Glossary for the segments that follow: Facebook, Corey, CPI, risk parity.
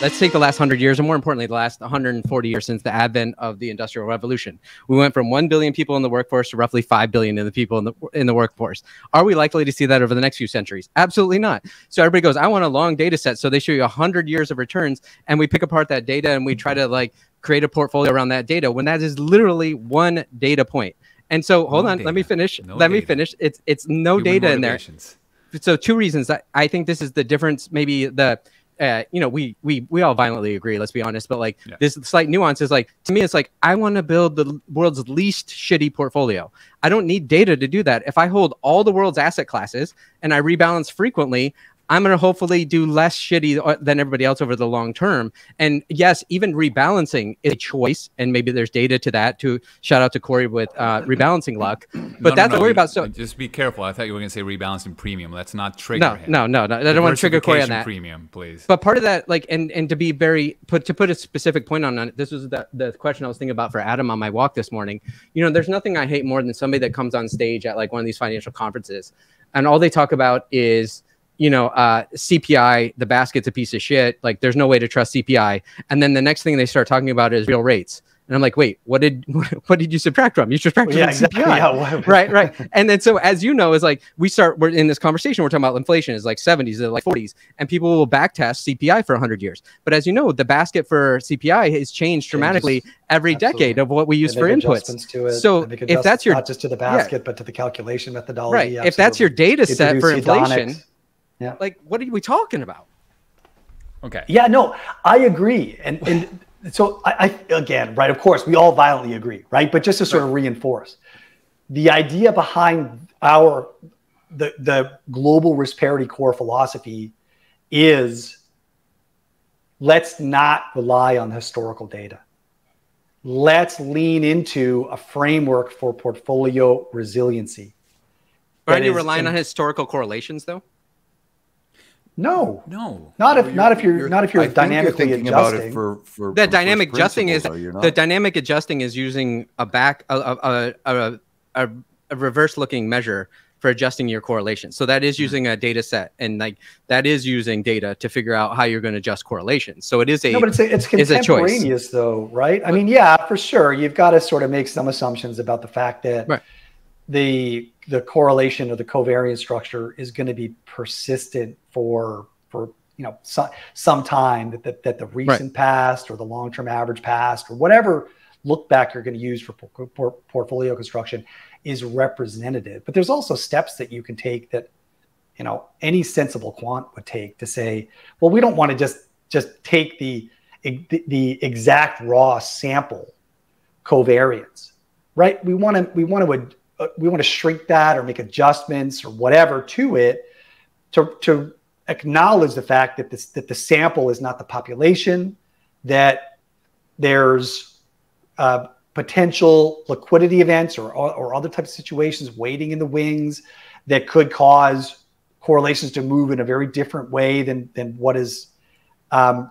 Let's take the last 100 years, and more importantly, the last 140 years since the advent of the Industrial Revolution. We went from 1 billion people in the workforce to roughly 5 billion in the people in the workforce. Are we likely to see that over the next few centuries? Absolutely not. So everybody goes, I want a long data set. So they show you 100 years of returns, and we pick apart that data, and we try to like create a portfolio around that data when that is literally one data point. And so hold on, let me finish. Let me finish. It's no data in there. So two reasons. I think this is the difference, maybe the... you know, we all violently agree, let's be honest, but like this slight nuance is like, to me, it's like, I want to build the world's least shitty portfolio. I don't need data to do that. If I hold all the world's asset classes and I rebalance frequently, I'm going to hopefully do less shitty than everybody else over the long term. And yes, even rebalancing is a choice. And maybe there's data to that, to shout out to Corey with rebalancing luck. But that's what I worry about. So just be careful. I thought you were going to say rebalancing premium. Let's not trigger him. No. I don't want to trigger Corey on that. Premium, please. But part of that, like, and to be very, to put a specific point on it, this was the question I was thinking about for Adam on my walk this morning. You know, there's nothing I hate more than somebody that comes on stage at like one of these financial conferences and all they talk about is, you know, CPI, the basket's a piece of shit. Like, there's no way to trust CPI. And then the next thing they start talking about is real rates. And I'm like, wait, what did you subtract from? You subtracted from CPI. Yeah. Right. And then so, as you know, is like, we're in this conversation, we're talking about inflation is like 70s, they're like 40s, and people will backtest CPI for 100 years. But as you know, the basket for CPI has changed dramatically every decade of what we use for inputs. To it. So if that's your, not just to the basket, but to the calculation methodology. Right. Absolutely. If that's your data set for inflation. Yeah. Like, what are we talking about? Okay. Yeah, no, I agree. And so I again, right, of course, we all violently agree, right? But just to sort of reinforce the idea behind the global risk parity core philosophy is let's not rely on historical data. Let's lean into a framework for portfolio resiliency. Aren't you relying on historical correlations though? No. Not if you're dynamically adjusting. The dynamic adjusting is using a reverse looking measure for adjusting your correlation. So that is using a data set, and like that is using data to figure out how you're going to adjust correlations. So it is a but it's contemporaneous though, right? I mean, yeah, for sure, you've got to sort of make some assumptions about the fact that the correlation or the covariance structure is going to be persistent for you know some time, that the recent past or the long-term average past or whatever look back you're going to use for portfolio construction is representative. But there's also steps that you can take that, you know, any sensible quant would take to say, well, we don't want to just take the exact raw sample covariance, right? We want to shrink that or make adjustments or whatever to it to acknowledge the fact that the sample is not the population, that there's potential liquidity events or other types of situations waiting in the wings that could cause correlations to move in a very different way than what is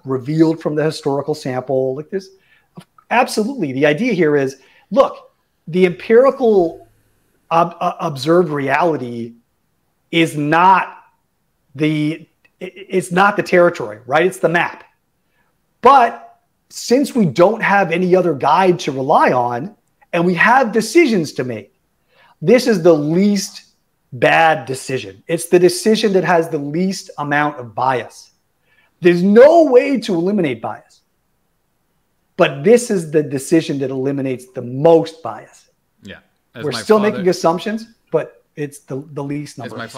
revealed from the historical sample. Like this, absolutely. The idea here is, look, the empirical observed reality is not the territory, right? It's the map. But since we don't have any other guide to rely on and we have decisions to make, this is the least bad decision. It's the decision that has the least amount of bias. There's no way to eliminate bias, but this is the decision that eliminates the most bias. We're still making assumptions, but it's the least number.